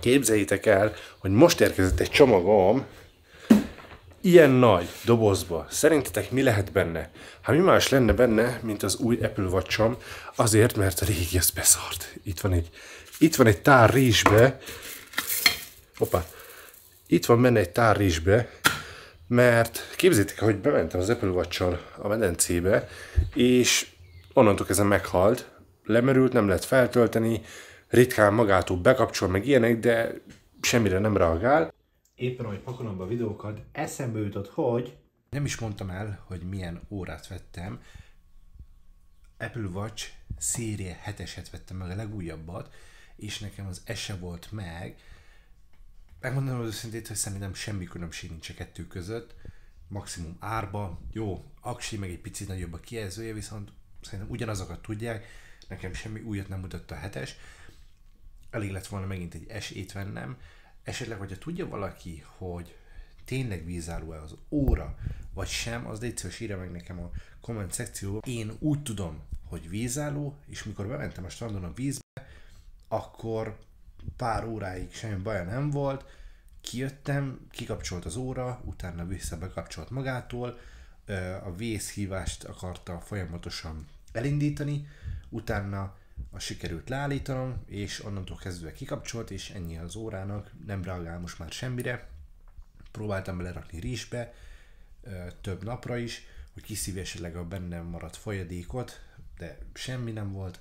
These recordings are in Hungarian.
Képzeljétek el, hogy most érkezett egy csomagom ilyen nagy dobozba. Szerintetek mi lehet benne? Hát mi más lenne benne, mint az új Apple Watch-om? Azért, mert a régi az beszart. Itt van egy tár rizsbe. Hoppá. Itt van benne egy tár rizsbe, mert képzeljétek el, hogy bementem az Apple Watch-on a medencébe, és onnantól kezdve meghalt. Lemerült, nem lehet feltölteni, ritkán magától bekapcsol meg ilyenek, de semmire nem reagál. Éppen ahogy pakolom be a videókat, eszembe jutott, hogy nem is mondtam el, hogy milyen órát vettem. Apple Watch Series 7-eset vettem meg, a legújabbat, és nekem az se volt meg. Megmondom az őszintét, hogy szerintem semmi különbség nincs a kettő között. Maximum árba, jó, aksi, meg egy picit nagyobb a kijelzője, viszont szerintem ugyanazokat tudják. Nekem semmi újat nem mutatta a 7-es. Elég lett volna megint egy S70-nem. Esetleg, hogyha tudja valaki, hogy tényleg vízálló-e az óra, vagy sem, az légy szíves, írja meg nekem a komment szekcióba. Én úgy tudom, hogy vízálló, és mikor bementem a strandon a vízbe, akkor pár óráig semmi baja nem volt, kijöttem, kikapcsolt az óra, utána vissza bekapcsolt magától, a vészhívást akarta folyamatosan elindítani, utána a sikerült leállítanom, és onnantól kezdve kikapcsolt, és ennyi az órának, nem reagál most már semmire. Próbáltam belerakni rizsbe, több napra is, hogy kiszívja esetleg a bennem maradt folyadékot, de semmi nem volt,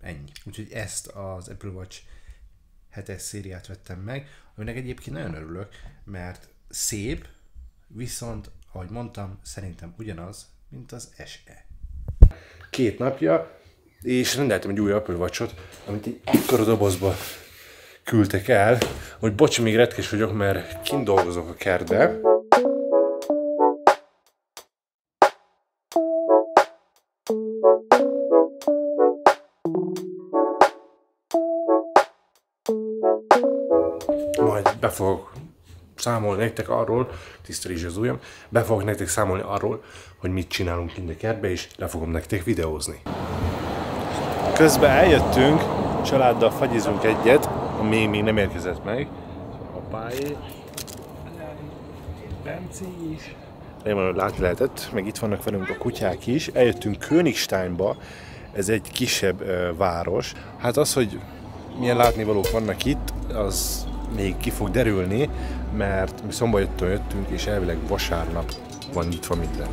ennyi. Úgyhogy ezt az Apple Watch 7-es szériát vettem meg, aminek egyébként nagyon örülök, mert szép, viszont, ahogy mondtam, szerintem ugyanaz, mint az SE. 2 napja, és rendeltem egy új Apple Watch-ot, amit egy ekkora dobozba küldtek el, hogy bocs, még retkés vagyok, mert kint dolgozok a kertbe. Majd be fogok számolni nektek arról, tiszta rizs az ujjam, be fogok nektek számolni arról, hogy mit csinálunk kint a kertbe, és le fogom nektek videózni. Közben eljöttünk, családdal fagyizunk egyet, ami még nem érkezett meg. Apáé, Benci is. Remélem, hogy látni lehetett, meg itt vannak velünk a kutyák is. Eljöttünk Königsteinba, ez egy kisebb város. Hát az, hogy milyen látnivalók vannak itt, az még ki fog derülni, mert mi szombaton jöttünk, és elvileg vasárnap van nyitva minden.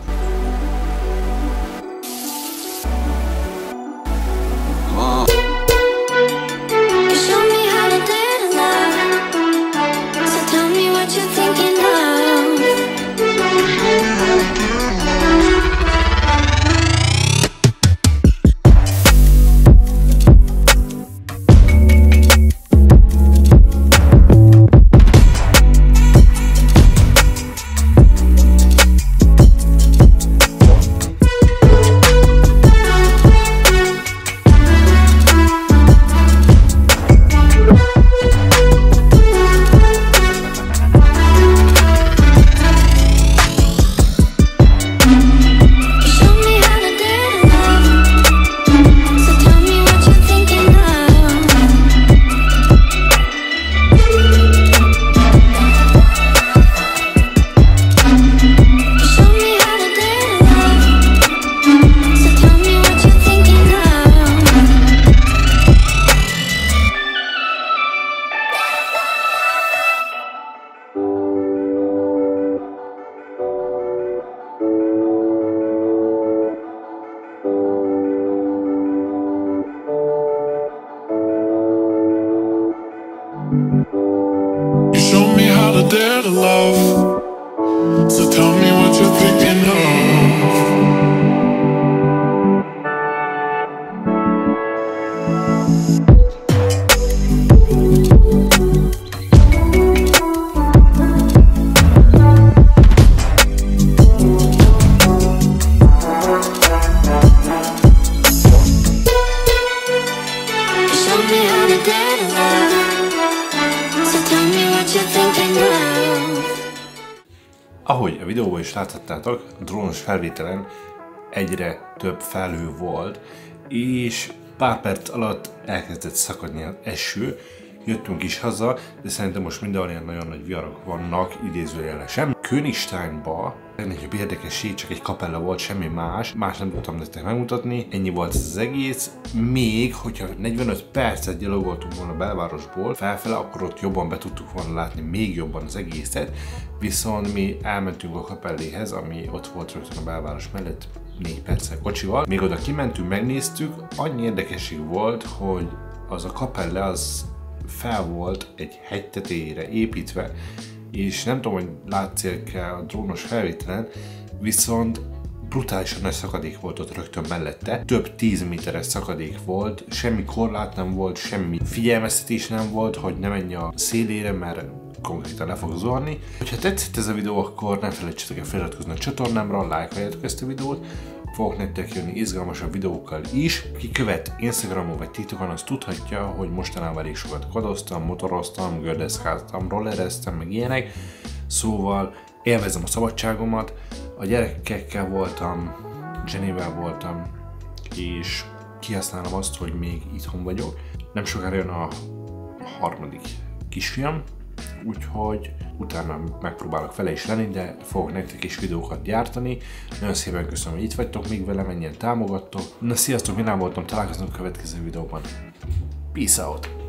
Ahogy a videóban is láthattátok, drónos felvételen egyre több felhő volt, és pár perc alatt elkezdett szakadni az eső, jöttünk is haza, de szerintem most mindenhol ilyen nagyon nagy viharok vannak, idézőjelesen. Königsteinba egy érdekesség, csak egy kapella volt, semmi más. Más nem tudtam nektek megmutatni, ennyi volt az egész. Még, hogyha 45 percet gyalogoltunk volna a belvárosból felfele, akkor ott jobban be tudtuk volna látni még jobban az egészet. Viszont mi elmentünk a kapelléhez, ami ott volt rögtön a belváros mellett, 4 perccel kocsival. Még oda kimentünk, megnéztük, annyi érdekesség volt, hogy az a kapella az fel volt egy hegy tetejére építve, és nem tudom, hogy látszél-e a drónos felvételen, viszont brutálisan nagy szakadék volt ott rögtön mellette, több 10 méteres szakadék volt, semmi korlát nem volt, semmi figyelmeztetés nem volt, hogy ne menj a szélére, mert konkrétan le fog zuhanni. Ha tetszett ez a videó, akkor nem felejtsetek el feliratkozni a csatornámra, lájkoljátok ezt a videót, fogok nektek jönni izgalmasabb videókkal is. Ki követ Instagramon vagy TikTokon, az tudhatja, hogy mostanában elég sokat kadoztam, motoroztam, gördeszkáztam, rollereztem, meg ilyenek. Szóval élvezem a szabadságomat, a gyerekekkel voltam, Genével voltam, és kihasználom azt, hogy még itthon vagyok. Nem sokára jön a harmadik kisfiam, úgyhogy utána megpróbálok vele is lenni, de fogok nektek is videókat gyártani. Nagyon szépen köszönöm, hogy itt vagytok még velem, ennyien támogattok. Na sziasztok, Milán voltam, találkozunk a következő videóban. Peace out!